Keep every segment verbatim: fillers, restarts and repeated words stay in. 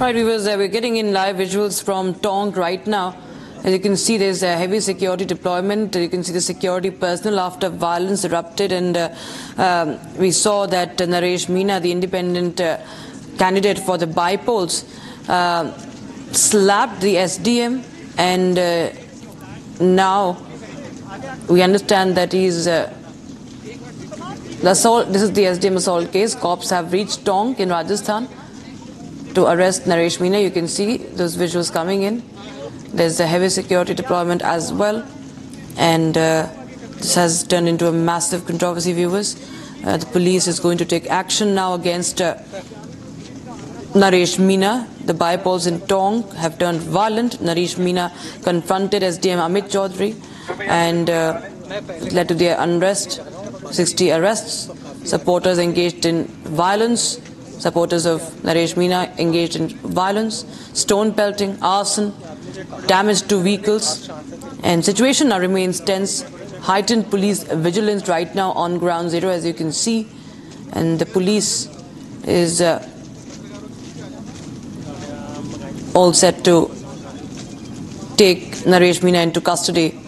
Right, viewers, uh, we're getting in live visuals from Tonk right now. As you can see, there's a heavy security deployment. You can see the security personnel after violence erupted, and uh, um, we saw that uh, Naresh Meena, the independent uh, candidate for the bipoles, uh, slapped the S D M, and uh, now we understand that he's uh, the assault. This is the S D M assault case. Cops have reached Tonk in Rajasthan to arrest Naresh Meena. You can see those visuals coming in. There's a heavy security deployment as well, and uh, this has turned into a massive controversy, viewers. Uh, the police is going to take action now against uh, Naresh Meena. The bipoles in Tonk have turned violent. Naresh Meena confronted S D M Amit Chaudhary and uh, it led to their unrest, sixty arrests. Supporters engaged in violence. Supporters of Naresh Meena engaged in violence, stone pelting, arson, damage to vehicles, and situation now remains tense. Heightened police vigilance right now on ground zero, as you can see, and the police is uh, all set to take Naresh Meena into custody.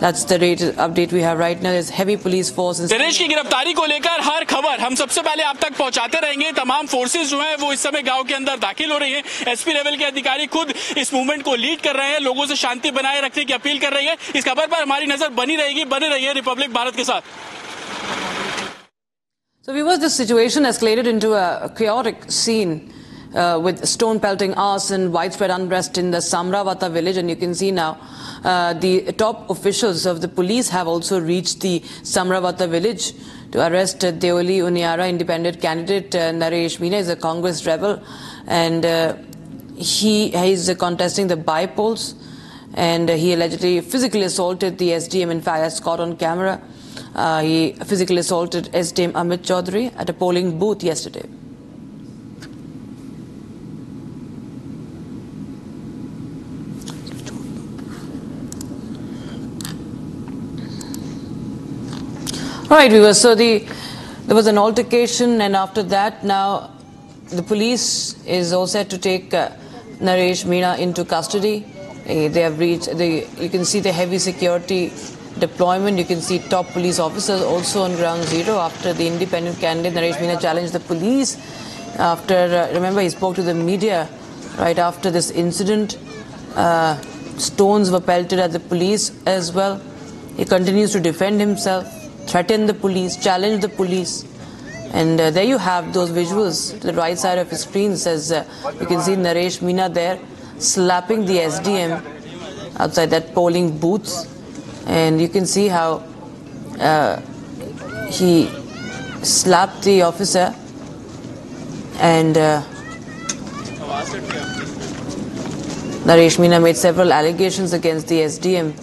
That's the latest update we have right now. There's heavy police force. Naresh की गिरफ्तारी को लेकर हर खबर हम सबसे पहले आप तक पहुंचाते रहेंगे। तमाम फोर्सेस जो हैं वो इस समय गांव के अंदर दाखिल हो रही हैं। एसपी लेवल के अधिकारी खुद इस मूवमेंट को लीड कर रहे हैं, लोगों से शांति बनाए रखने की अपील कर रही है। इस खबर पर हमारी नजर बनी रहेगी, बने रहिए रिपब्लिक भारत के साथ। So viewers, this situation escalated into a chaotic scene uh, with stone pelting, arson, widespread unrest in the Samravata village, and you can see now. Uh, the top officials of the police have also reached the Samravata village to arrest uh, Deoli Uniara independent candidate. Uh, Naresh Meena is a Congress rebel, and uh, he is uh, contesting the bipoles, and uh, he allegedly physically assaulted the S D M. In fact, as caught on camera, uh, he physically assaulted S D M Amit Chaudhary at a polling booth yesterday. All right, viewers, so the, there was an altercation, and after that, now the police is all set to take uh, Naresh Meena into custody. Uh, they have reached, the, you can see the heavy security deployment. You can see top police officers also on ground zero after the independent candidate Naresh Meena challenged the police. After, uh, remember, he spoke to the media right after this incident. Uh, stones were pelted at the police as well. He continues to defend himself, threaten the police, challenge the police, and uh, there you have those visuals to the right side of his screen. Says uh, you can see Naresh Meena there slapping the S D M outside that polling booth, and you can see how uh, he slapped the officer, and uh, Naresh Meena made several allegations against the S D M.